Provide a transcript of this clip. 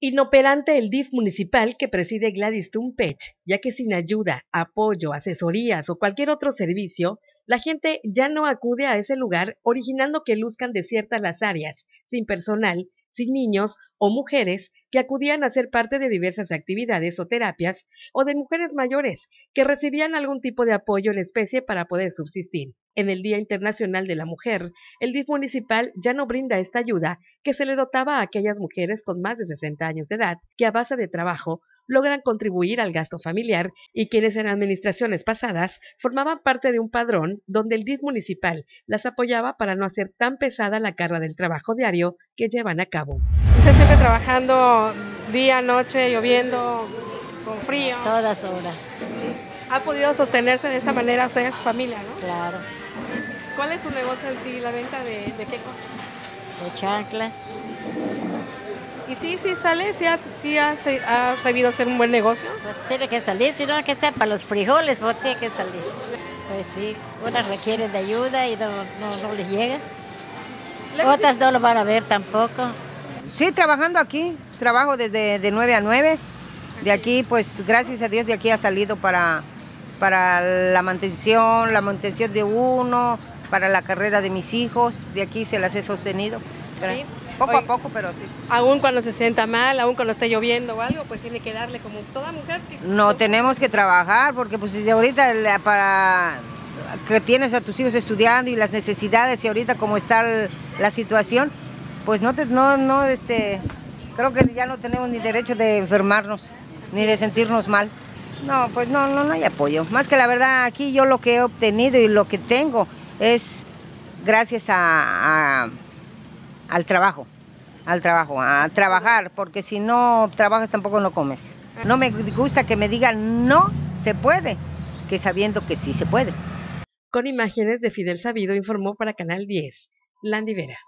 Inoperante el DIF municipal que preside Gladys Tumpech, ya que sin ayuda, apoyo, asesorías o cualquier otro servicio, la gente ya no acude a ese lugar, originando que luzcan desiertas las áreas, sin personal, sin niños o mujeres que acudían a ser parte de diversas actividades o terapias, o de mujeres mayores que recibían algún tipo de apoyo en especie para poder subsistir. En el Día Internacional de la Mujer, el DIF municipal ya no brinda esta ayuda que se le dotaba a aquellas mujeres con más de 60 años de edad que a base de trabajo logran contribuir al gasto familiar y quienes en administraciones pasadas formaban parte de un padrón donde el DIF municipal las apoyaba para no hacer tan pesada la carga del trabajo diario que llevan a cabo. Se siente trabajando día, noche, lloviendo, con frío. Todas horas. ¿Ha podido sostenerse de esta manera usted y su familia, no? Claro. ¿Cuál es su negocio en sí? ¿La venta de qué cosa? De chanclas. ¿Y sí sale? ¿Sí ha sabido hacer un buen negocio? Pues tiene que salir, si no, que sea para los frijoles, pues tiene que salir. Pues sí, unas requieren de ayuda y no les llega. Otras no lo van a ver tampoco. Sí, trabajando aquí, trabajo desde de 9 a 9. De aquí, pues gracias a Dios, de aquí ha salido para la mantención de uno, para la carrera de mis hijos, de aquí se las he sostenido. Sí. Poco a poco, pero sí. Aún cuando se sienta mal, aún cuando esté lloviendo o algo, pues tiene que darle como toda mujer. Que... No, tenemos que trabajar porque pues ahorita para que tienes a tus hijos estudiando y las necesidades y ahorita como está la situación, pues creo que ya no tenemos ni derecho de enfermarnos, ni de sentirnos mal. No, pues no hay apoyo. Más que la verdad, aquí yo lo que he obtenido y lo que tengo es gracias al trabajo, a trabajar, porque si no trabajas tampoco no comes. No me gusta que me digan no se puede, que sabiendo que sí se puede. Con imágenes de Fidel Sabido informó para Canal 10, Landivera.